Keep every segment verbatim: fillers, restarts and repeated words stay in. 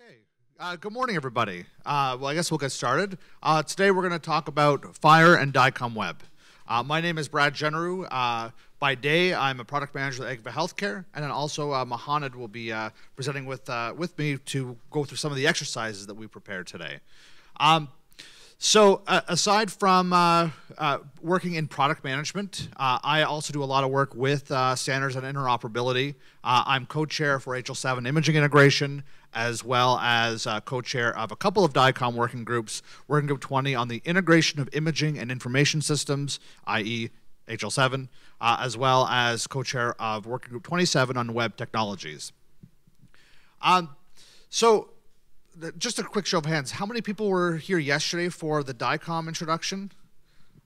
Okay. Uh, good morning, everybody. Uh, well, I guess we'll get started. Uh, today, we're going to talk about F H I R and DICOMweb. Uh, my name is Brad Genereaux. Uh, by day, I'm a product manager at Agva Healthcare, and then also uh, Mohannad will be uh, presenting with uh, with me to go through some of the exercises that we prepared today. Um, So uh, aside from uh, uh, working in product management, uh, I also do a lot of work with uh, standards and interoperability. Uh, I'm co-chair for H L seven imaging integration, as well as uh, co-chair of a couple of DICOM working groups, working group twenty on the integration of imaging and information systems, that is H L seven, uh, as well as co-chair of working group twenty-seven on web technologies. Um, so. Just a quick show of hands. How many people were here yesterday for the DICOM introduction?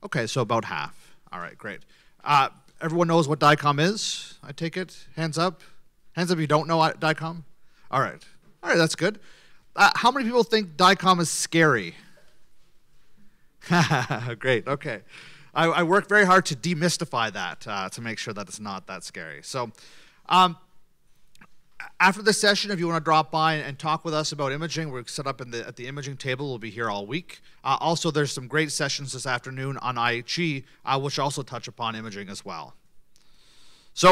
Okay, so about half. All right, great. Uh, everyone knows what DICOM is, I take it? Hands up. Hands up if you don't know DICOM. All right. All right, that's good. Uh, how many people think DICOM is scary? Great, okay. I, I work very hard to demystify that, uh, to make sure that it's not that scary. So. Um, After this session, if you want to drop by and talk with us about imaging, we're set up in the, at the imaging table. We'll be here all week. Uh, also, there's some great sessions this afternoon on I H E, uh, which also touch upon imaging as well. So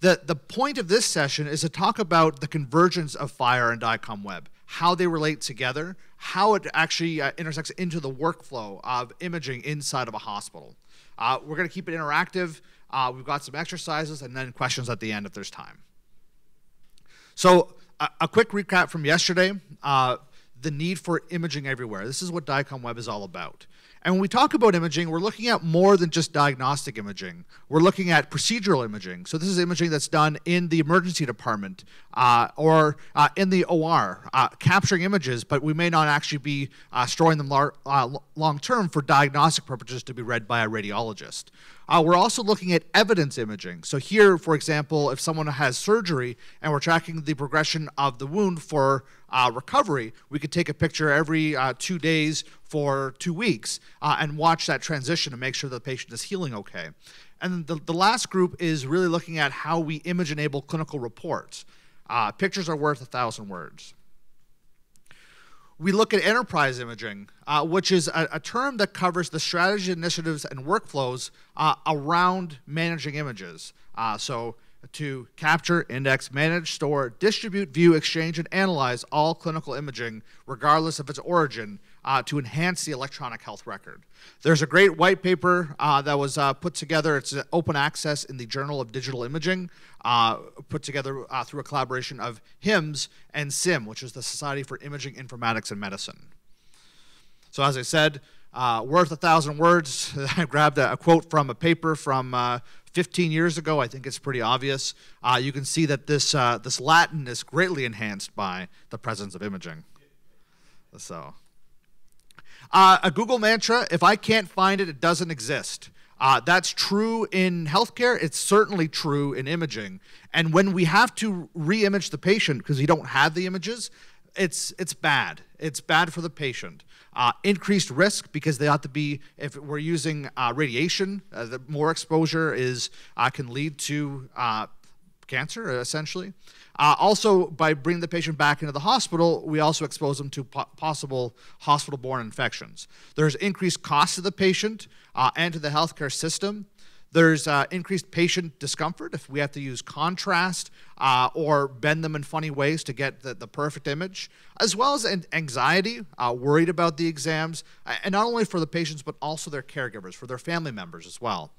the, the point of this session is to talk about the convergence of F H I R and DICOMweb, how they relate together, how it actually uh, intersects into the workflow of imaging inside of a hospital. Uh, we're going to keep it interactive. Uh, we've got some exercises and then questions at the end if there's time. So a, a quick recap from yesterday, uh, the need for imaging everywhere. This is what DICOMweb is all about. And when we talk about imaging, we're looking at more than just diagnostic imaging. We're looking at procedural imaging. So this is imaging that's done in the emergency department uh, or uh, in the O R, uh, capturing images, but we may not actually be uh, storing them uh, long-term for diagnostic purposes to be read by a radiologist. Uh, we're also looking at evidence imaging. So here, for example, if someone has surgery and we're tracking the progression of the wound for uh, recovery, we could take a picture every uh, two days for two weeks uh, and watch that transition to make sure the patient is healing okay. And the, the last group is really looking at how we image-enable clinical reports. Uh, pictures are worth a thousand words. We look at enterprise imaging, uh, which is a, a term that covers the strategy, initiatives, and workflows uh, around managing images. Uh, so to capture, index, manage, store, distribute, view, exchange, and analyze all clinical imaging, regardless of its origin, uh, to enhance the electronic health record. There's a great white paper uh, that was uh, put together. It's open access in the Journal of Digital Imaging, uh, put together uh, through a collaboration of HIMSS and SIIM, which is the Society for Imaging Informatics and Medicine. So as I said, uh, worth a thousand words. I grabbed a, a quote from a paper from uh, fifteen years ago. I think it's pretty obvious. Uh, you can see that this, uh, this Latin is greatly enhanced by the presence of imaging. So. Uh, a Google mantra, if I can't find it, it doesn't exist. Uh, that's true in healthcare. It's certainly true in imaging. And when we have to re-image the patient because we don't have the images, it's, it's bad. It's bad for the patient. Uh, increased risk because they ought to be, if we're using uh, radiation, uh, the more exposure is uh, can lead to uh, cancer, essentially. Uh, also, by bringing the patient back into the hospital, we also expose them to po possible hospital-borne infections. There's increased cost to the patient uh, and to the healthcare system. There's uh, increased patient discomfort if we have to use contrast uh, or bend them in funny ways to get the, the perfect image, as well as an anxiety, uh, worried about the exams, and not only for the patients, but also their caregivers, for their family members as well.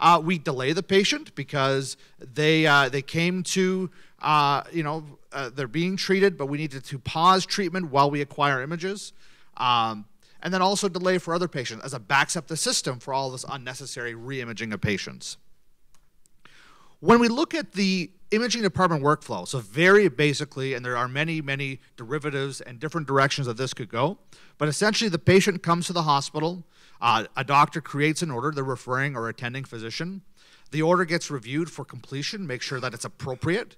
Uh, we delay the patient because they, uh, they came to, uh, you know, uh, they're being treated, but we needed to pause treatment while we acquire images. Um, and then also delay for other patients as it backs up the system for all this unnecessary re-imaging of patients. When we look at the imaging department workflow, so very basically, and there are many, many derivatives and different directions that this could go, but essentially the patient comes to the hospital, uh, a doctor creates an order, the referring or attending physician. The order gets reviewed for completion, make sure that it's appropriate.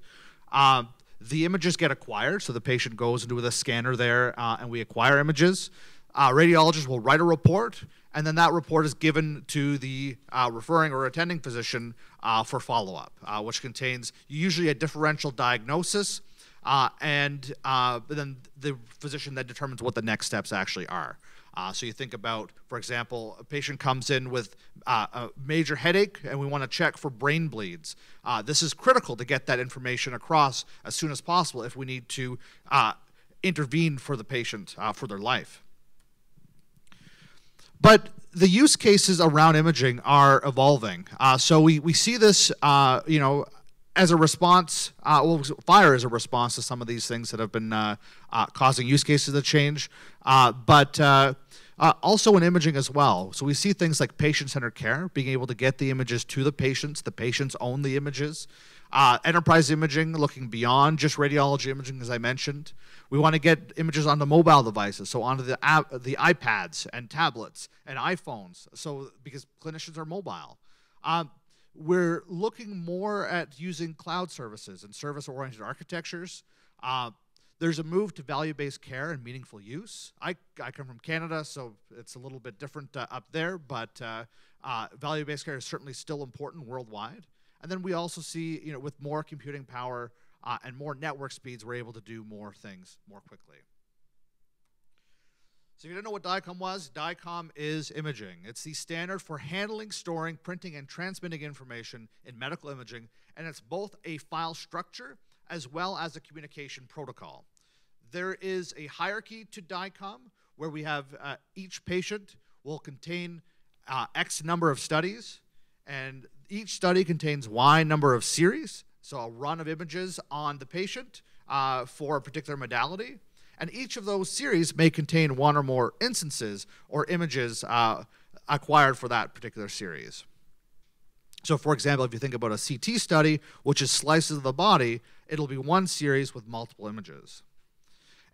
Um, the images get acquired, so the patient goes into the scanner there uh, and we acquire images. Uh, radiologists will write a report, and then that report is given to the uh, referring or attending physician uh, for follow-up, uh, which contains usually a differential diagnosis, uh, and uh, then the physician then determines what the next steps actually are. Uh, so you think about, for example, a patient comes in with uh, a major headache and we want to check for brain bleeds. Uh, this is critical to get that information across as soon as possible if we need to uh, intervene for the patient uh, for their life. But the use cases around imaging are evolving. Uh, so we, we see this, uh, you know, as a response, uh, well, FHIR is a response to some of these things that have been uh, uh, causing use cases to change, uh, but uh, uh, also in imaging as well. So we see things like patient-centered care, being able to get the images to the patients, the patients own the images. Uh, enterprise imaging, looking beyond just radiology imaging, as I mentioned. We want to get images onto mobile devices, so onto the, app, the iPads and tablets and iPhones, so because clinicians are mobile. Um, we're looking more at using cloud services and service-oriented architectures. Uh, there's a move to value-based care and meaningful use. I, I come from Canada, so it's a little bit different uh, up there, but uh, uh, value-based care is certainly still important worldwide. And then we also see, you know, with more computing power uh, and more network speeds, we're able to do more things more quickly. So if you don't know what DICOM was, DICOM is imaging. It's the standard for handling, storing, printing, and transmitting information in medical imaging, and it's both a file structure as well as a communication protocol. There is a hierarchy to DICOM where we have uh, each patient will contain uh, X number of studies, and each study contains Y number of series, so a run of images on the patient uh, for a particular modality. And each of those series may contain one or more instances or images uh, acquired for that particular series. So for example, if you think about a C T study, which is slices of the body, it'll be one series with multiple images.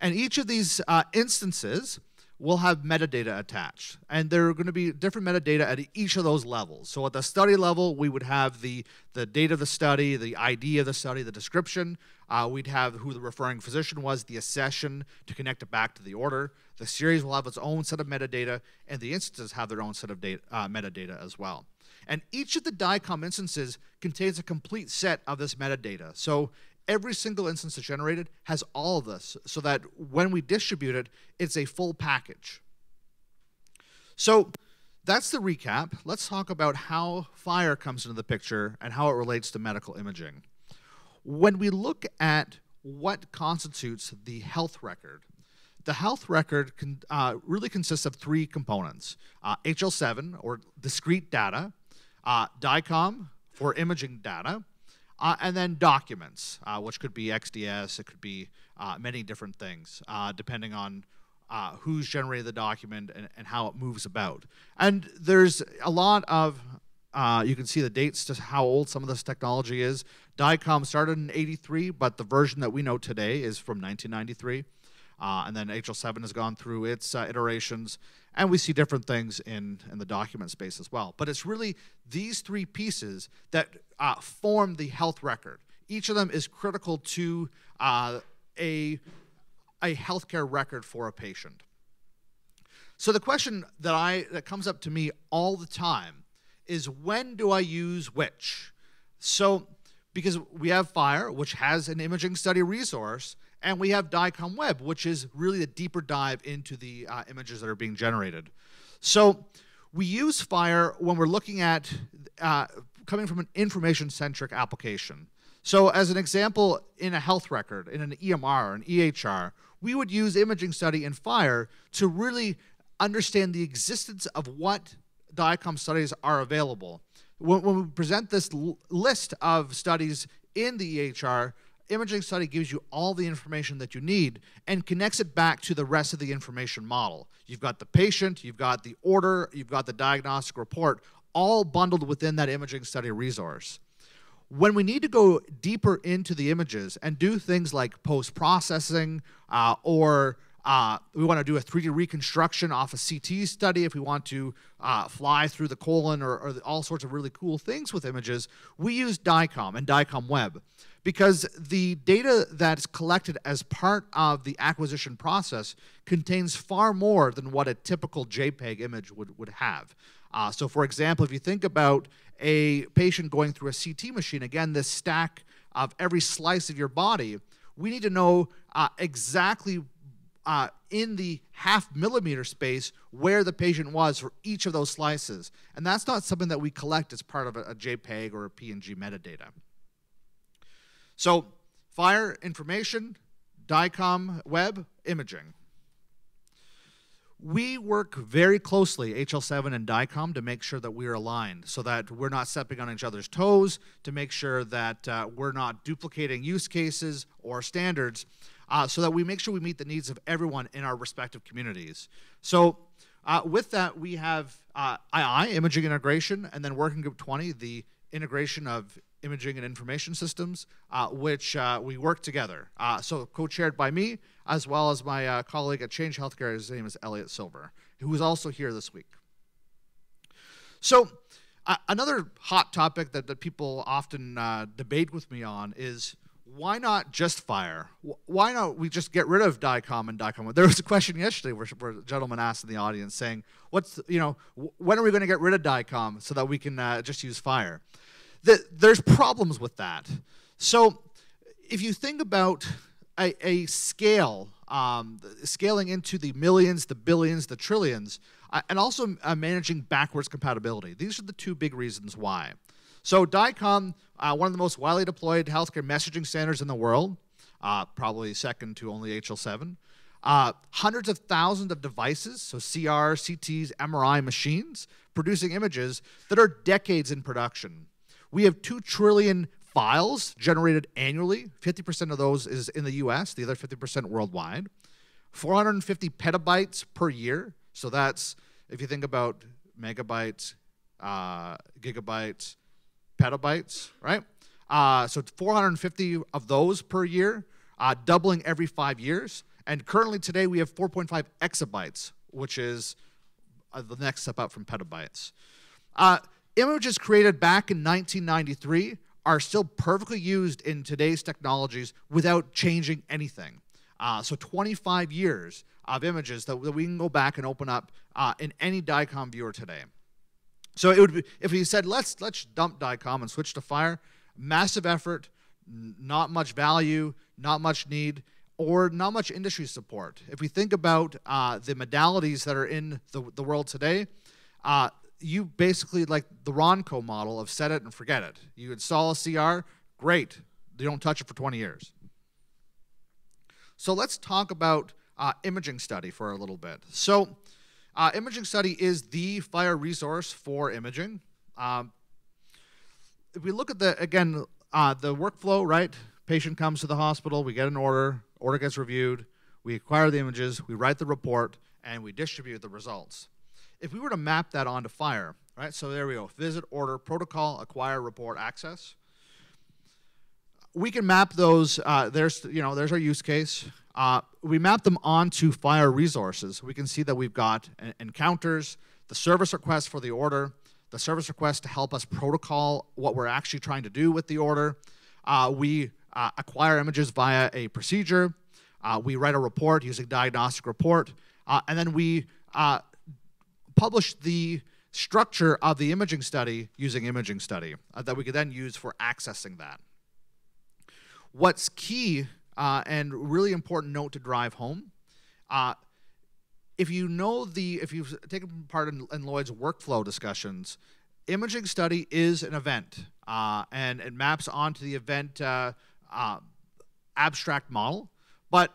And each of these uh, instances will have metadata attached. And there are going to be different metadata at each of those levels. So at the study level, we would have the, the date of the study, the I D of the study, the description. Uh, we'd have who the referring physician was, the accession to connect it back to the order. The series will have its own set of metadata, and the instances have their own set of data, uh, metadata as well. And each of the DICOM instances contains a complete set of this metadata. So every single instance that's generated has all of this, so that when we distribute it, it's a full package. So that's the recap. Let's talk about how FHIR comes into the picture and how it relates to medical imaging. When we look at what constitutes the health record, the health record can, uh, really consists of three components. Uh, H L seven, or discrete data, uh, DICOM, for imaging data, Uh, and then documents, uh, which could be X D S, it could be uh, many different things, uh, depending on uh, who's generated the document and, and how it moves about. And there's a lot of, uh, you can see the dates to how old some of this technology is. DICOM started in eighty-three, but the version that we know today is from nineteen ninety-three. Uh, and then H L seven has gone through its uh, iterations, and we see different things in, in the document space as well. But it's really these three pieces that uh, form the health record. Each of them is critical to uh, a, a healthcare record for a patient. So the question that, I, that comes up to me all the time is, when do I use which? So because we have FHIR, which has an imaging study resource, and we have DICOMweb, which is really a deeper dive into the uh, images that are being generated. So we use FHIR when we're looking at uh, coming from an information-centric application. So as an example, in a health record, in an E M R, an E H R, we would use imaging study in FHIR to really understand the existence of what DICOM studies are available. When, when we present this l list of studies in the E H R, imaging study gives you all the information that you need and connects it back to the rest of the information model. You've got the patient, you've got the order, you've got the diagnostic report, all bundled within that imaging study resource. When we need to go deeper into the images and do things like post-processing uh, or uh, we want to do a three D reconstruction off a C T study, if we want to uh, fly through the colon or, or all sorts of really cool things with images, we use DICOM and DICOMweb. Because the data that's collected as part of the acquisition process contains far more than what a typical JPEG image would, would have. Uh, so for example, if you think about a patient going through a C T machine, again, this stack of every slice of your body, we need to know uh, exactly uh, in the half millimeter space where the patient was for each of those slices. And that's not something that we collect as part of a, a JPEG or a P N G metadata. So FHIR information, DICOM web, imaging. We work very closely, H L seven and DICOM, to make sure that we're aligned so that we're not stepping on each other's toes, to make sure that uh, we're not duplicating use cases or standards, uh, so that we make sure we meet the needs of everyone in our respective communities. So uh, with that, we have uh, I I, imaging integration, and then Working Group twenty, the integration of imaging and information systems, uh, which uh, we work together. Uh, so co-chaired by me, as well as my uh, colleague at Change Healthcare. His name is Elliot Silver, who is also here this week. So uh, another hot topic that, that people often uh, debate with me on is, why not just FHIR? Why not we just get rid of DICOM and DICOM? There was a question yesterday where, where a gentleman asked in the audience saying, "What's you know when are we going to get rid of DICOM so that we can uh, just use FHIR?" The, there's problems with that. So if you think about a, a scale, um, scaling into the millions, the billions, the trillions, uh, and also uh, managing backwards compatibility. These are the two big reasons why. So DICOM, uh, one of the most widely deployed healthcare messaging standards in the world, uh, probably second to only H L seven. Uh, hundreds of thousands of devices, so C R, C Ts, M R I machines, producing images that are decades in production. We have two trillion files generated annually. fifty percent of those is in the U S, the other fifty percent worldwide. four hundred fifty petabytes per year. So that's, if you think about megabytes, uh, gigabytes, petabytes, right? Uh, so four hundred fifty of those per year, uh, doubling every five years. And currently today we have four point five exabytes, which is uh, the next step up from petabytes. Uh, images created back in nineteen ninety-three are still perfectly used in today's technologies without changing anything. Uh, so twenty-five years of images that, that we can go back and open up uh, in any DICOM viewer today. So it would be, if you said, let's, let's dump DICOM and switch to FHIR, massive effort, not much value, not much need, or not much industry support. If we think about uh, the modalities that are in the, the world today, uh, you basically, like the Ronco model of set it and forget it. You install a C R, great. You don't touch it for twenty years. So let's talk about uh, imaging study for a little bit. So. Uh, imaging study is the FHIR resource for imaging. Um, if we look at the, again, uh, the workflow, right? Patient comes to the hospital, we get an order, order gets reviewed, we acquire the images, we write the report, and we distribute the results. If we were to map that onto FHIR, right? So there we go, visit, order, protocol, acquire, report, access. We can map those, uh, there's, you know, there's our use case. Uh, we map them onto FHIR resources. We can see that we've got encounters, the service request for the order, the service request to help us protocol what we're actually trying to do with the order. Uh, we uh, acquire images via a procedure. Uh, we write a report using diagnostic report. Uh, and then we uh, publish the structure of the imaging study using imaging study uh, that we could then use for accessing that. What's key uh, and really important note to drive home, uh, if you know the, if you've taken part in, in Lloyd's workflow discussions, imaging study is an event uh, and it maps onto the event uh, uh, abstract model, but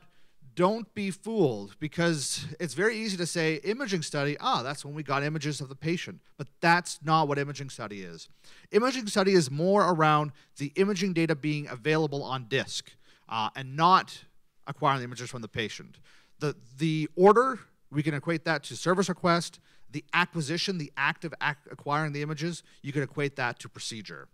don't be fooled because it's very easy to say imaging study, ah, that's when we got images of the patient, but that's not what imaging study is. Imaging study is more around the imaging data being available on disk uh, and not acquiring the images from the patient. The, the order, we can equate that to service request. The acquisition, the act of ac- acquiring the images, you can equate that to procedure.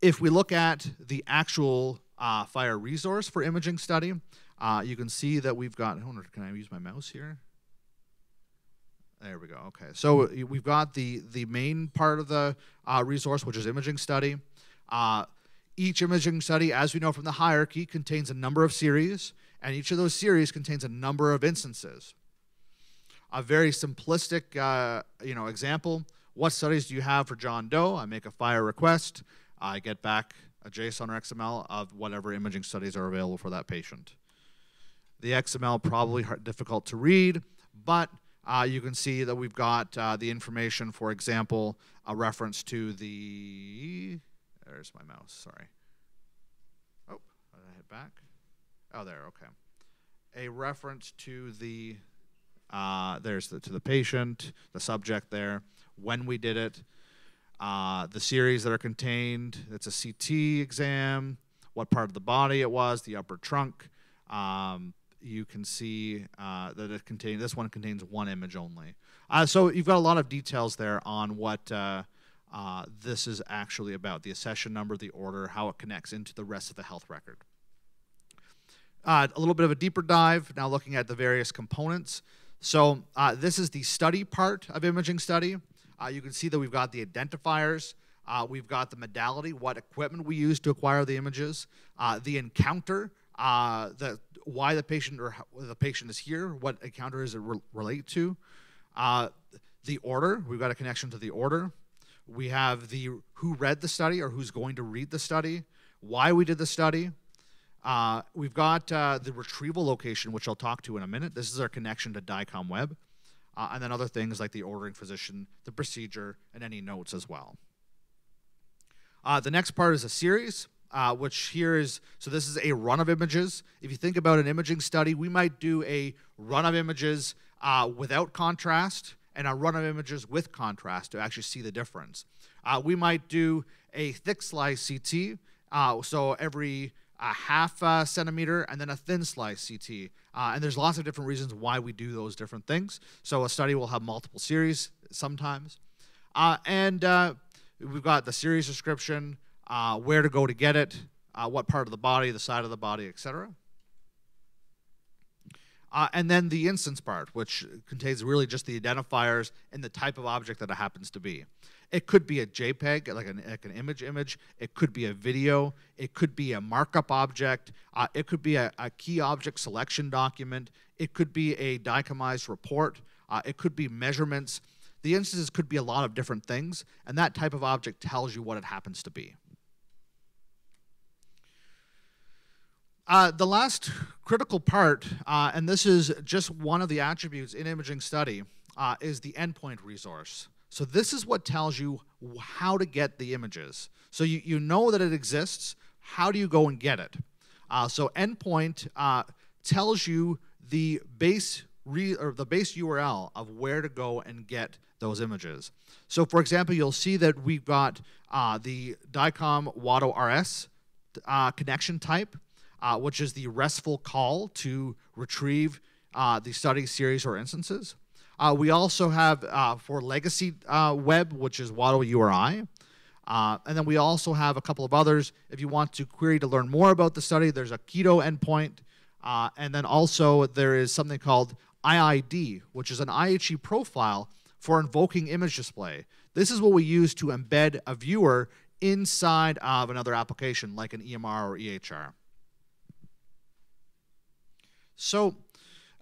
If we look at the actual Uh, FHIR resource for imaging study. Uh, you can see that we've got, oh, can I use my mouse here? There we go, okay. So we've got the, the main part of the uh, resource, which is imaging study. Uh, each imaging study, as we know from the hierarchy, contains a number of series, and each of those series contains a number of instances. A very simplistic uh, you know, example, what studies do you have for John Doe? I make a FHIR request, I get back a JSON or X M L of whatever imaging studies are available for that patient. The X M L probably hard, difficult to read, but uh, you can see that we've got uh, the information, for example, a reference to the, there's my mouse, sorry. Oh, how did I hit back? Oh, there, okay. A reference to the, uh, there's the, to the patient, the subject there, when we did it, uh, the series that are contained, it's a C T exam, what part of the body it was, the upper trunk. Um, you can see uh, that it contains, this one contains one image only. Uh, so you've got a lot of details there on what uh, uh, this is actually about, the accession number, the order, how it connects into the rest of the health record. Uh, a little bit of a deeper dive, now looking at the various components. So uh, this is the study part of imaging study. Uh, you can see that we've got the identifiers. Uh, we've got the modality, what equipment we use to acquire the images. Uh, the encounter, uh, the, why the patient or how the patient is here, what encounter does it re relate to. Uh, the order, we've got a connection to the order. We have the who read the study or who's going to read the study, why we did the study. Uh, we've got uh, the retrieval location, which I'll talk to in a minute. This is our connection to DICOMweb. Uh, and then other things like the ordering physician, the procedure, and any notes as well. Uh, the next part is a series, uh, which here is, so this is a run of images. If you think about an imaging study, we might do a run of images uh, without contrast and a run of images with contrast to actually see the difference. Uh, we might do a thick slice C T, uh, so every a half uh, centimeter, and then a thin slice C T. Uh, and there's lots of different reasons why we do those different things. So a study will have multiple series sometimes. Uh, and uh, we've got the series description, uh, where to go to get it, uh, what part of the body, the side of the body, et cetera. Uh, and then the instance part, which contains really just the identifiers and the type of object that it happens to be. It could be a JPEG, like an, like an image image. It could be a video. It could be a markup object. Uh, it could be a, a key object selection document. It could be a DICOMized report. Uh, it could be measurements. The instances could be a lot of different things, and that type of object tells you what it happens to be. Uh, the last critical part, uh, and this is just one of the attributes in imaging study, uh, is the endpoint resource. So this is what tells you how to get the images. So you, you know that it exists. How do you go and get it? Uh, so endpoint uh, tells you the base re or the base U R L of where to go and get those images. So for example, you'll see that we've got uh, the DICOM WADO R S uh, connection type. Uh, which is the RESTful call to retrieve uh, the study series or instances. Uh, we also have uh, for legacy uh, web, which is WADO U R I. Uh, and then we also have a couple of others. If you want to query to learn more about the study, there's a QIDO endpoint. Uh, and then also there is something called I I D, which is an I H E profile for invoking image display. This is what we use to embed a viewer inside of another application, like an E M R or E H R. So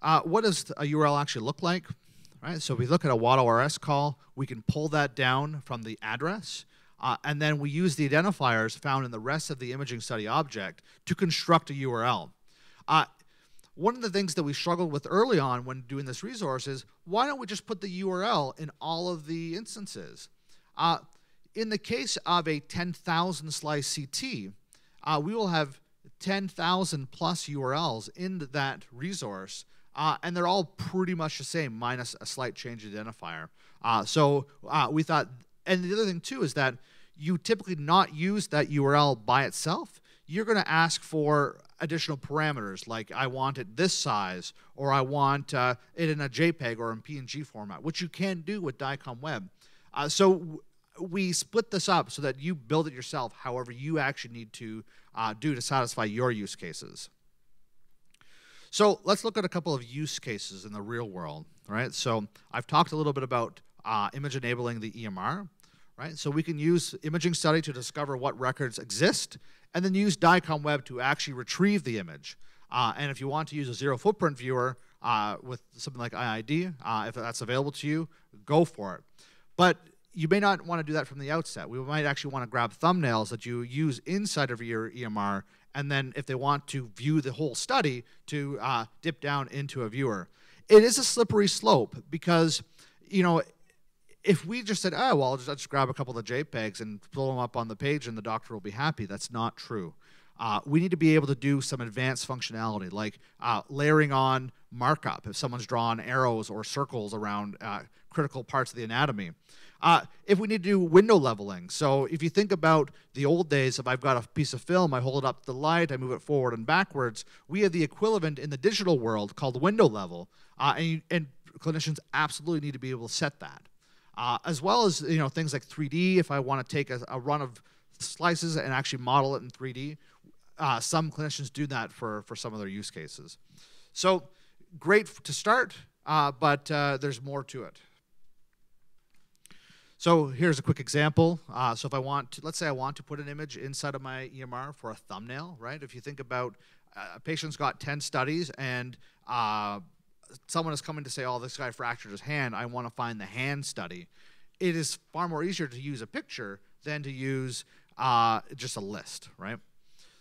uh, what does a U R L actually look like? All right, so if we look at a WADO R S call, we can pull that down from the address, uh, and then we use the identifiers found in the rest of the imaging study object to construct a U R L. Uh, one of the things that we struggled with early on when doing this resource is, why don't we just put the U R L in all of the instances? Uh, in the case of a ten thousand slice C T, uh, we will have ten thousand plus U R Ls in that resource, uh, and they're all pretty much the same, minus a slight change identifier. Uh, so uh, we thought, and the other thing too is that you typically not use that U R L by itself. You're going to ask for additional parameters, like I want it this size, or I want uh, it in a JPEG or in P N G format, which you can do with DICOMweb. Uh, so we split this up so that you build it yourself however you actually need to uh, do to satisfy your use cases. So let's look at a couple of use cases in the real world, right? So I've talked a little bit about uh, image enabling the E M R, right? So we can use imaging study to discover what records exist and then use DICOMweb to actually retrieve the image. Uh, and if you want to use a zero footprint viewer uh, with something like I I D, uh, if that's available to you, go for it. But you may not want to do that from the outset. We might actually want to grab thumbnails that you use inside of your E M R, and then if they want to view the whole study, to uh, dip down into a viewer. It is a slippery slope because, you know, if we just said, oh, well, I'll just, I'll just grab a couple of the JPEGs and pull them up on the page and the doctor will be happy, that's not true. Uh, we need to be able to do some advanced functionality, like uh, layering on markup if someone's drawn arrows or circles around uh, critical parts of the anatomy. Uh, if we need to do window leveling, so if you think about the old days, if I've got a piece of film, I hold it up to the light, I move it forward and backwards, we have the equivalent in the digital world called window level, uh, and, you, and clinicians absolutely need to be able to set that. Uh, as well as, you know, things like three D, if I want to take a, a run of slices and actually model it in three D, uh, some clinicians do that for, for some of their use cases. So great to start, uh, but uh, there's more to it. So here's a quick example. Uh, so if I want to, let's say I want to put an image inside of my E M R for a thumbnail, right? If you think about uh, a patient's got ten studies and uh, someone is coming to say, oh, this guy fractured his hand, I want to find the hand study. It is far more easier to use a picture than to use uh, just a list, right?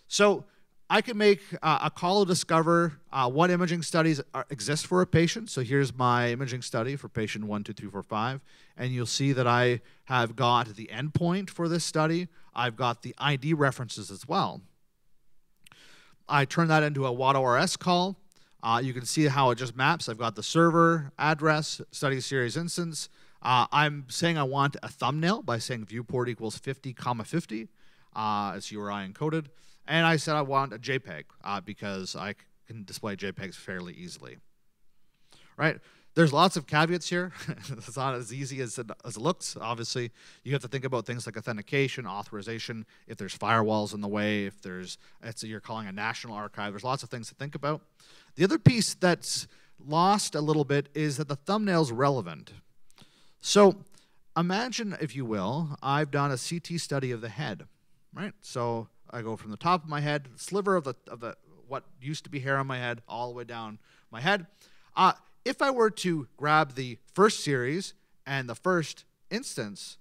So I can make uh, a call to discover uh, what imaging studies are, exist for a patient. So here's my imaging study for patient one, two, three, four, five. And you'll see that I have got the endpoint for this study. I've got the I D references as well. I turn that into a WADO R S call. Uh, you can see how it just maps. I've got the server, address, study series instance. Uh, I'm saying I want a thumbnail by saying viewport equals fifty comma fifty. Uh, it's U R I encoded. And I said I want a JPEG uh, because I can display JPEGs fairly easily, right? There's lots of caveats here. It's not as easy as it, as it looks, obviously. You have to think about things like authentication, authorization, if there's firewalls in the way, if there's, it's, you're calling a national archive. There's lots of things to think about. The other piece that's lost a little bit is that the thumbnail's relevant. So imagine, if you will, I've done a C T study of the head, right? So I go from the top of my head, sliver of the of the what used to be hair on my head, all the way down my head. Uh, if I were to grab the first series and the first instance,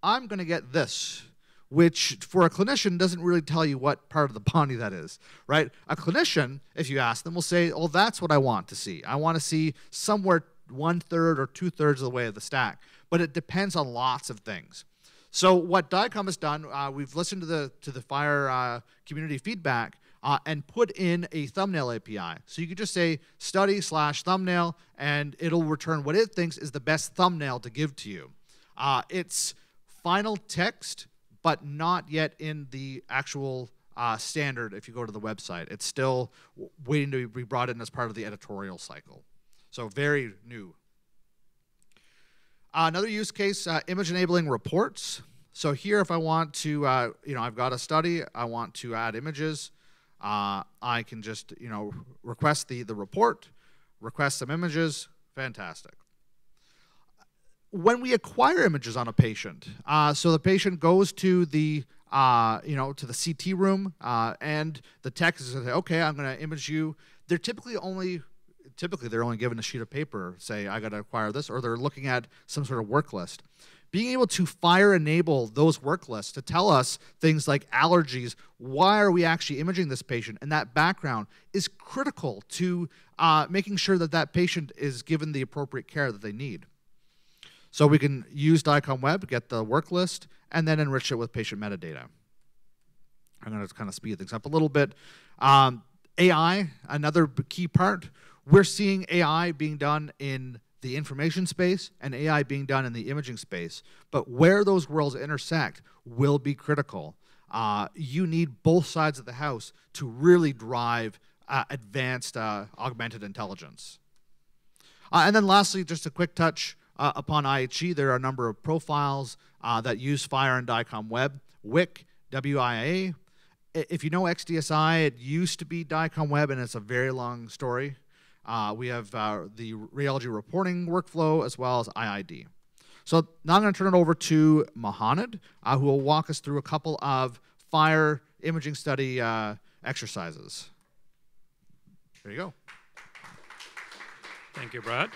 I'm going to get this, which for a clinician doesn't really tell you what part of the body that is, right? A clinician, if you ask them, will say, "Oh, that's what I want to see. I want to see somewhere one third or two thirds of the way of the stack." But it depends on lots of things. So what DICOM has done, uh, we've listened to the to the FHIR uh, community feedback uh, and put in a thumbnail A P I. So you can just say study slash thumbnail, and it'll return what it thinks is the best thumbnail to give to you. Uh, it's final text, but not yet in the actual uh, standard. If you go to the website, it's still waiting to be brought in as part of the editorial cycle. So very new. Uh, another use case, uh, image-enabling reports. So here, if I want to, uh, you know, I've got a study, I want to add images, uh, I can just, you know, request the, the report, request some images, fantastic. When we acquire images on a patient, uh, so the patient goes to the, uh, you know, to the C T room, uh, and the tech is going to say, okay, I'm going to image you. They're typically only... Typically, they're only given a sheet of paper, say, I got to acquire this, or they're looking at some sort of work list. Being able to FHIR enable those work lists to tell us things like allergies, why are we actually imaging this patient, and that background is critical to uh, making sure that that patient is given the appropriate care that they need. So we can use DICOMweb, get the work list, and then enrich it with patient metadata. I'm going to kind of speed things up a little bit. Um, A I, another key part. We're seeing A I being done in the information space and A I being done in the imaging space. But where those worlds intersect will be critical. Uh, you need both sides of the house to really drive uh, advanced uh, augmented intelligence. Uh, and then lastly, just a quick touch uh, upon I H E. There are a number of profiles uh, that use FHIR and DICOMweb, W I C, W I A. If you know X D S I, it used to be DICOMweb, and it's a very long story. Uh, we have uh, the radiology reporting workflow as well as I I D. So now I'm going to turn it over to Mohannad, uh, who will walk us through a couple of FHIR imaging study uh, exercises. There you go. Thank you, Brad.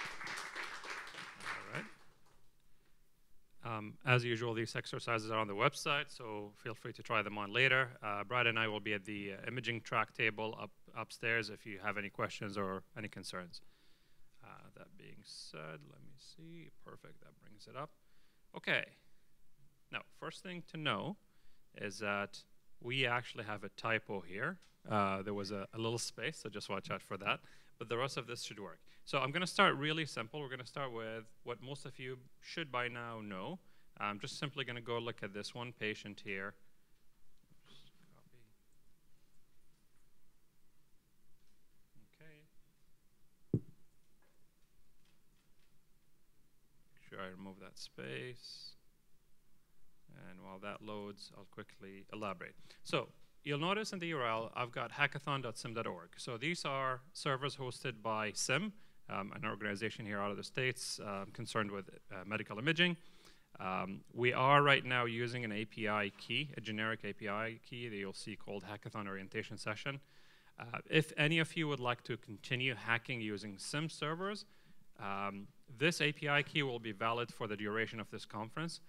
All Um, as usual, these exercises are on the website, so feel free to try them on later. Uh, Brad and I will be at the uh, imaging track table up upstairs if you have any questions or any concerns. Uh, that being said, let me see. Perfect, that brings it up. Okay. Now, first thing to know is that we actually have a typo here. Uh, there was a, a little space, so just watch out for that. But the rest of this should work. So I'm going to start really simple. We're going to start with what most of you should by now know. I'm just simply going to go look at this one patient here. Just copy. Okay. Make sure I remove that space. And while that loads, I'll quickly elaborate. So you'll notice in the U R L, I've got hackathon dot sim dot org. So these are servers hosted by SIIM, um, an organization here out of the States uh, concerned with uh, medical imaging. Um, we are right now using an A P I key, a generic A P I key that you'll see called Hackathon Orientation Session. Uh, if any of you would like to continue hacking using SIIM servers, um, this A P I key will be valid for the duration of this conference.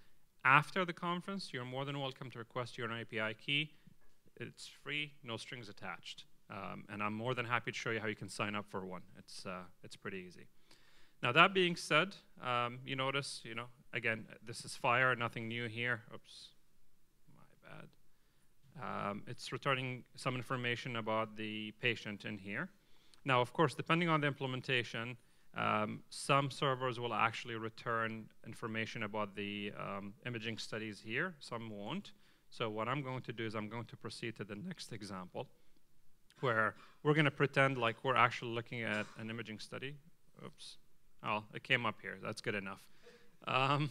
After the conference, you're more than welcome to request your A P I key. It's free, no strings attached. Um, and I'm more than happy to show you how you can sign up for one. It's, uh, it's pretty easy. Now that being said, um, you notice, you know, again, this is FHIR, nothing new here. Oops, my bad. Um, it's returning some information about the patient in here. Now, of course, depending on the implementation, um, some servers will actually return information about the um, imaging studies here, some won't. So what I'm going to do is I'm going to proceed to the next example where we're going to pretend like we're actually looking at an imaging study. Oops. Oh, it came up here. That's good enough. Um,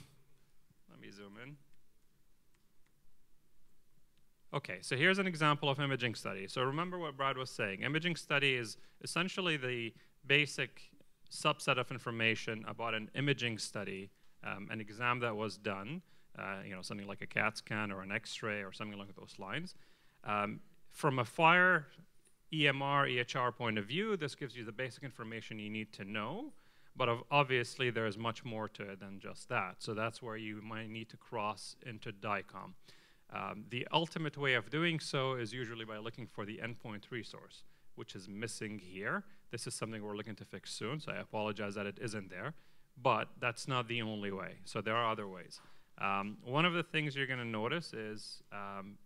let me zoom in. Okay, so here's an example of imaging study. So remember what Brad was saying. Imaging study is essentially the basic subset of information about an imaging study, um, an exam that was done. Uh, you know, something like a CAT scan or an X-ray or something along those lines. Um, from a FHIR, E M R, E H R point of view, this gives you the basic information you need to know, but obviously there is much more to it than just that. So that's where you might need to cross into DICOM. Um, the ultimate way of doing so is usually by looking for the endpoint resource, which is missing here. This is something we're looking to fix soon, so I apologize that it isn't there, but that's not the only way. So there are other ways. Um, one of the things you're going to notice is um,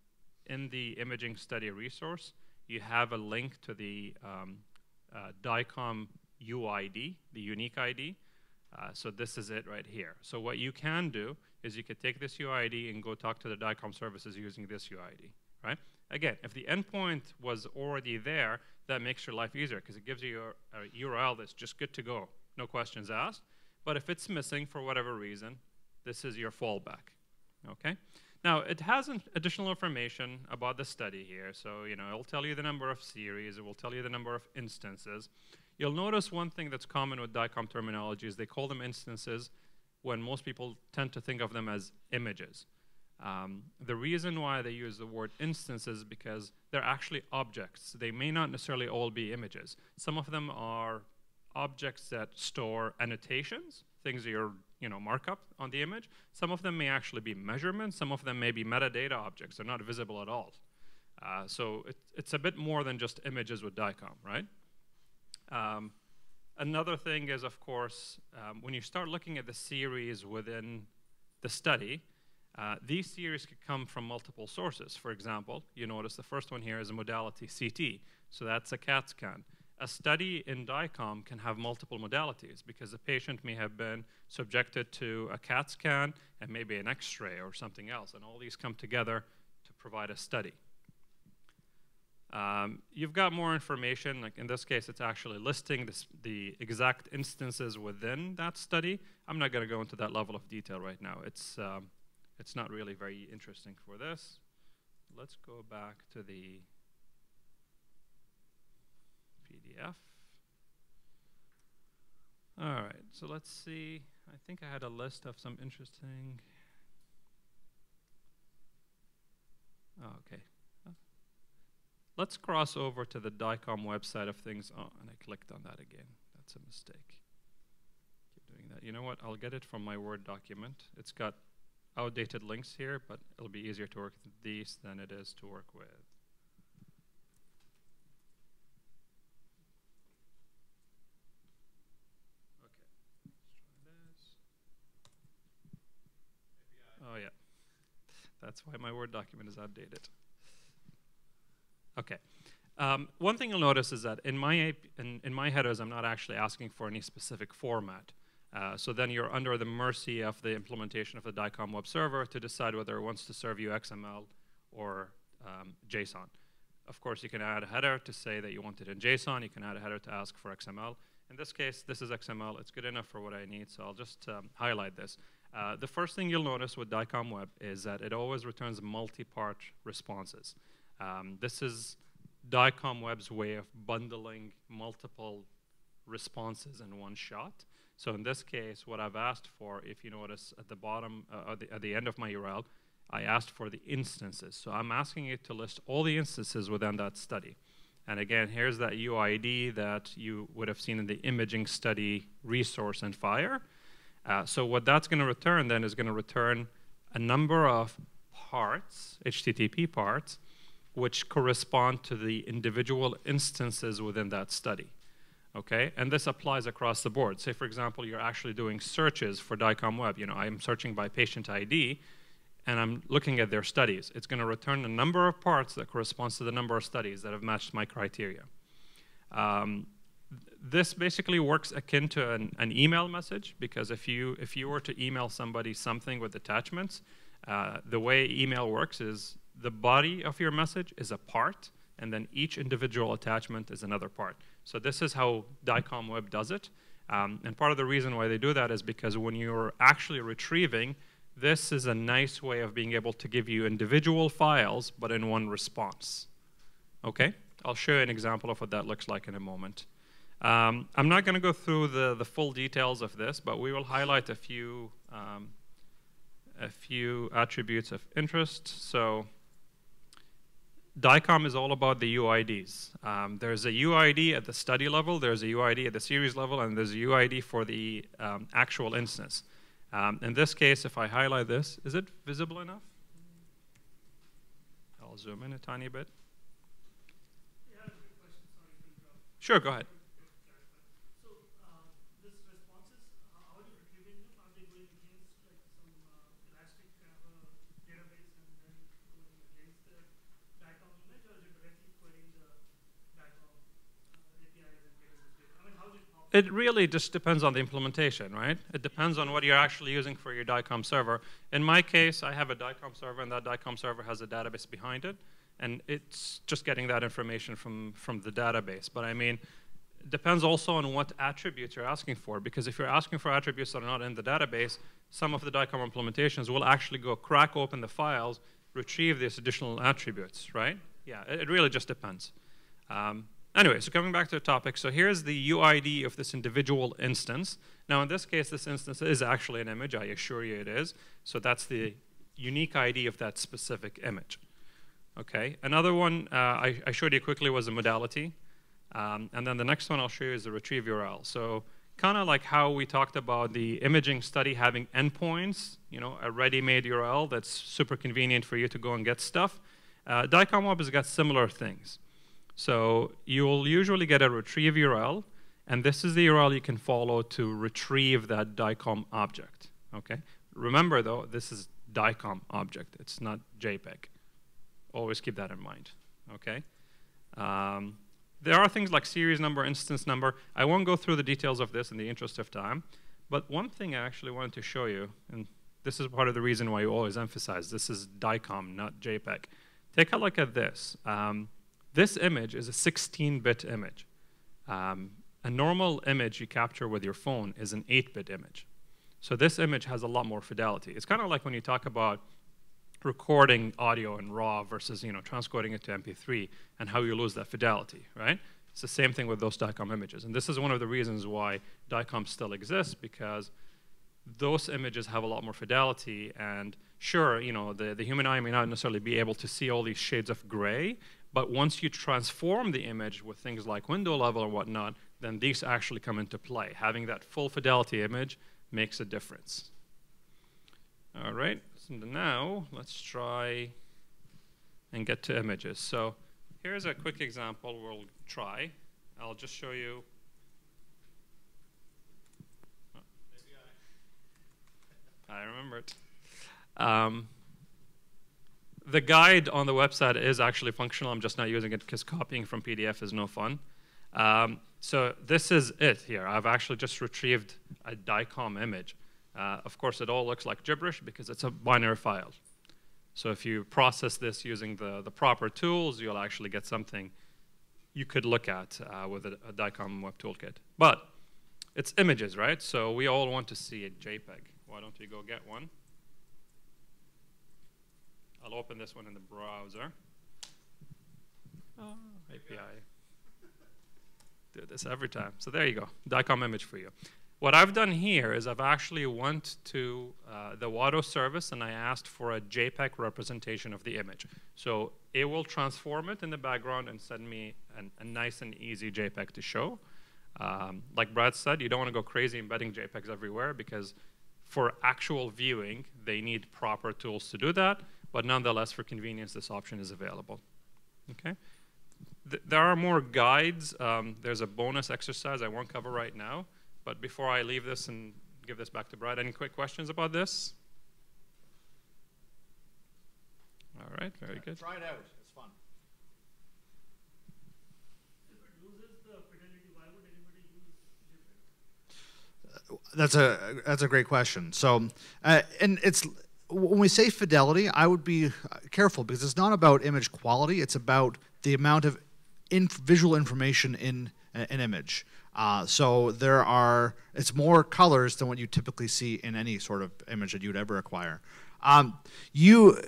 in the imaging study resource, you have a link to the um, uh, DICOM U I D, the unique I D. Uh, so this is it right here. So what you can do is you could take this U I D and go talk to the DICOM services using this U I D, right? Again, if the endpoint was already there, that makes your life easier because it gives you your, a U R L that's just good to go, no questions asked. But if it's missing for whatever reason, this is your fallback, okay? Now, it has additional information about the study here. So, you know, it'll tell you the number of series. It will tell you the number of instances. You'll notice one thing that's common with DICOM terminology is they call them instances when most people tend to think of them as images. Um, the reason why they use the word instances is because they're actually objects. They may not necessarily all be images. Some of them are objects that store annotations, things that you're you know, markup on the image. Some of them may actually be measurements. Some of them may be metadata objects. They're not visible at all. Uh, so it, it's a bit more than just images with DICOM, right? Um, another thing is, of course, um, when you start looking at the series within the study, uh, these series could come from multiple sources. For example, you notice the first one here is a modality C T. So that's a CAT scan. A study in DICOM can have multiple modalities because the patient may have been subjected to a CAT scan and maybe an X-ray or something else, and all these come together to provide a study. Um, you've got more information. Like in this case, it's actually listing this, the exact instances within that study. I'm not going to go into that level of detail right now. It's, um, it's not really very interesting for this. Let's go back to the P D F. All right, so let's see. I think I had a list of some interesting. Oh, okay. Uh, let's cross over to the DICOM website of things. Oh, and I clicked on that again. That's a mistake. Keep doing that. You know what? I'll get it from my Word document. It's got outdated links here, but it'll be easier to work with these than it is to work with. Oh yeah, that's why my Word document is outdated. Okay, um, one thing you'll notice is that in my AP, in, in my headers, I'm not actually asking for any specific format. Uh, so then you're under the mercy of the implementation of the DICOM web server to decide whether it wants to serve you X M L or um, JSON. Of course, you can add a header to say that you want it in JSON. You can add a header to ask for X M L. In this case, this is X M L. It's good enough for what I need, so I'll just um, highlight this. Uh, the first thing you'll notice with DICOMweb is that it always returns multi-part responses. Um, this is DICOMweb's way of bundling multiple responses in one shot. So in this case, what I've asked for, if you notice at the bottom, uh, at, the, at the end of my U R L, I asked for the instances. So I'm asking it to list all the instances within that study. And again, here's that U I D that you would have seen in the imaging study resource and FHIR. Uh, so what that's going to return then is going to return a number of parts, H T T P parts, which correspond to the individual instances within that study. Okay, and this applies across the board. Say, for example, you're actually doing searches for DICOMweb. You know, I'm searching by patient I D, and I'm looking at their studies. It's going to return a number of parts that corresponds to the number of studies that have matched my criteria. Um, This basically works akin to an, an email message, because if you if you were to email somebody something with attachments, uh, the way email works is the body of your message is a part, and then each individual attachment is another part. So this is how DICOMweb does it. Um, and part of the reason why they do that is because when you're actually retrieving, this is a nice way of being able to give you individual files, but in one response. Okay, I'll show you an example of what that looks like in a moment. Um, I'm not going to go through the, the full details of this, but we will highlight a few, um, a few attributes of interest. So DICOM is all about the U I Ds. Um, there's a U I D at the study level, there's a U I D at the series level, and there's a U I D for the um, actual instance. Um, in this case, if I highlight this, is it visible enough? I'll zoom in a tiny bit. Sure, go ahead. It really just depends on the implementation, right? It depends on what you're actually using for your DICOM server. In my case, I have a DICOM server, and that DICOM server has a database behind it, and it's just getting that information from, from the database. But I mean, it depends also on what attributes you're asking for, because if you're asking for attributes that are not in the database, some of the DICOM implementations will actually go crack open the files, retrieve these additional attributes, right? Yeah, it, it really just depends. Um, Anyway, so coming back to the topic, so here's the U I D of this individual instance. Now in this case, this instance is actually an image, I assure you it is. So that's the unique I D of that specific image. Okay, another one uh, I, I showed you quickly was a modality. Um, and then the next one I'll show you is the retrieve U R L. So kind of like how we talked about the imaging study having endpoints, you know, a ready-made U R L that's super convenient for you to go and get stuff. Uh, DICOMweb has got similar things. So you'll usually get a retrieve U R L, and this is the U R L you can follow to retrieve that DICOM object, okay? Remember though, this is DICOM object, it's not JPEG. Always keep that in mind, okay? Um, there are things like series number, instance number. I won't go through the details of this in the interest of time, but one thing I actually wanted to show you, and this is part of the reason why you always emphasize, this is DICOM, not JPEG. Take a look at this. Um, This image is a sixteen bit image. Um, a normal image you capture with your phone is an eight bit image. So this image has a lot more fidelity. It's kind of like when you talk about recording audio in RAW versus, you know, transcoding it to M P three and how you lose that fidelity, right? It's the same thing with those DICOM images. And this is one of the reasons why DICOM still exists, because those images have a lot more fidelity. And sure, you know, the, the human eye may not necessarily be able to see all these shades of gray, but once you transform the image with things like window level or whatnot, then these actually come into play. Having that full fidelity image makes a difference. All right, And now let's try and get to images. So here's a quick example we'll try. I'll just show you. Oh. I remember it. Um, the guide on the website is actually functional. I'm just not using it because copying from P D F is no fun. Um, so this is it here. I've actually just retrieved a DICOM image. Uh, of course, it all looks like gibberish because it's a binary file. So if you process this using the, the proper tools, you'll actually get something you could look at uh, with a, a DICOM web toolkit. But it's images, right? So we all want to see a JPEG. Why don't we go get one? I'll open this one in the browser. Oh, A P I. Do this every time. So there you go, DICOM image for you. What I've done here is I've actually went to uh, the WADO service and I asked for a JPEG representation of the image. So it will transform it in the background and send me an, a nice and easy JPEG to show. Um, like Brad said, you don't want to go crazy embedding JPEGs everywhere because for actual viewing, they need proper tools to do that. But nonetheless, for convenience, this option is available. Okay. Th there are more guides. Um, there's a bonus exercise I won't cover right now. But before I leave this and give this back to Brad, any quick questions about this? All right, very good. Try it out. It's fun. If it loses the fidelity, why would anybody use it? That's a that's a great question. So, uh, and it's when we say fidelity, I would be careful because it's not about image quality. It's about the amount of inf visual information in uh, an image. Uh, so there are, it's more colors than what you typically see in any sort of image that you'd ever acquire. Um, you,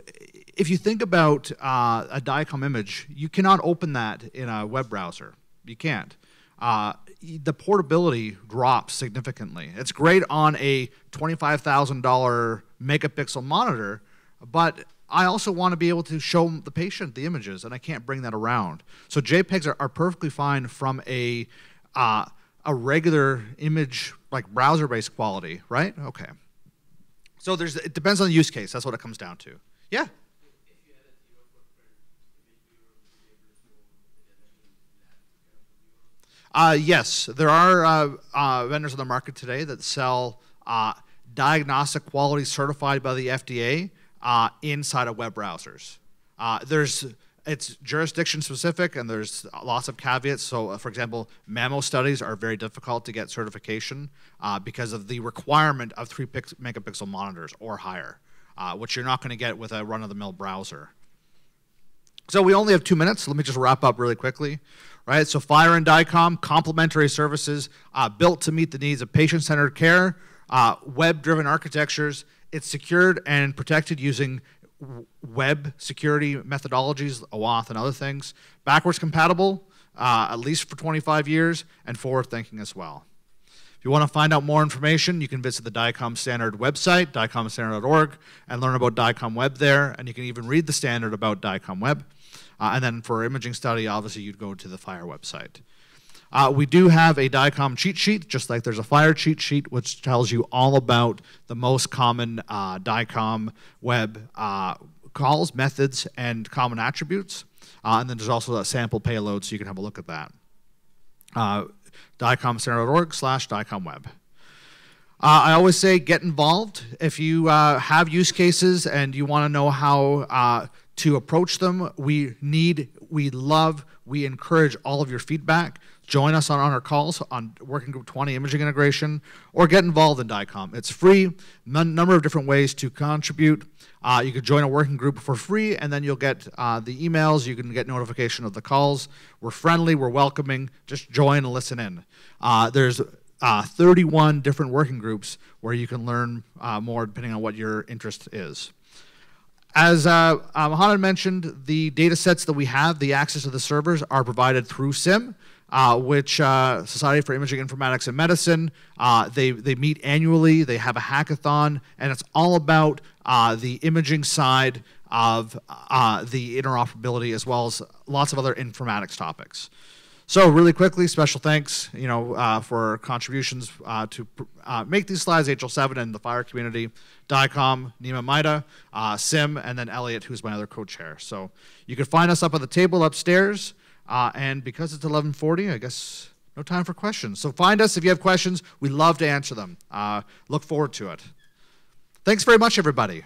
if you think about uh, a DICOM image, you cannot open that in a web browser. You can't. Uh, the portability drops significantly. It's great on a twenty-five thousand dollar megapixel monitor, but I also want to be able to show the patient the images, and I can't bring that around. So JPEGs are, are perfectly fine from a Uh, a regular image, like browser-based quality, right? Okay. So there's, it depends on the use case. That's what it comes down to. Yeah? Uh, yes, there are uh, uh, vendors on the market today that sell uh, diagnostic quality certified by the F D A uh, inside of web browsers. Uh, there's It's jurisdiction specific and there's lots of caveats. So uh, for example, mammo studies are very difficult to get certification uh, because of the requirement of three megapixel monitors or higher, uh, which you're not gonna get with a run-of-the-mill browser. So we only have two minutes. Let me just wrap up really quickly, right? So FHIR and DICOM, complementary services uh, built to meet the needs of patient-centered care, uh, web-driven architectures. It's secured and protected using web security methodologies, OAuth and other things, backwards compatible, uh, at least for twenty-five years, and forward thinking as well. If you want to find out more information, you can visit the DICOM Standard website, dicom standard dot org, and learn about DICOMweb there, and you can even read the standard about DICOMweb. Uh, and then for imaging study, obviously you'd go to the FHIR website. Uh, we do have a DICOM cheat sheet, just like there's a FHIR cheat sheet, which tells you all about the most common uh, DICOM web uh, calls, methods, and common attributes. Uh, and then there's also a sample payload, so you can have a look at that. Uh, dicom center dot org slash DICOMweb. Uh, I always say get involved. If you uh, have use cases and you want to know how uh, to approach them, we need, we love, we encourage all of your feedback. Join us on, on our calls on Working Group twenty Imaging Integration, or get involved in DICOM. It's free, a number of different ways to contribute. Uh, you can join a working group for free, and then you'll get uh, the emails. You can get notification of the calls. We're friendly. We're welcoming. Just join and listen in. Uh, there's uh, thirty-one different working groups where you can learn uh, more depending on what your interest is. As uh, uh, Mohannad mentioned, the data sets that we have, the access to the servers, are provided through SIIM, uh, which uh, Society for Imaging Informatics and Medicine, uh, they, they meet annually, they have a hackathon, and it's all about uh, the imaging side of uh, the interoperability as well as lots of other informatics topics. So really quickly, special thanks, you know, uh, for contributions uh, to uh, make these slides, H L seven and the FHIR community, DICOM, Nima Maida, uh, SIIM, and then Elliot, who's my other co-chair. So you can find us up at the table upstairs, uh, and because it's eleven forty, I guess no time for questions. So find us if you have questions. We love to answer them. Uh, look forward to it. Thanks very much, everybody.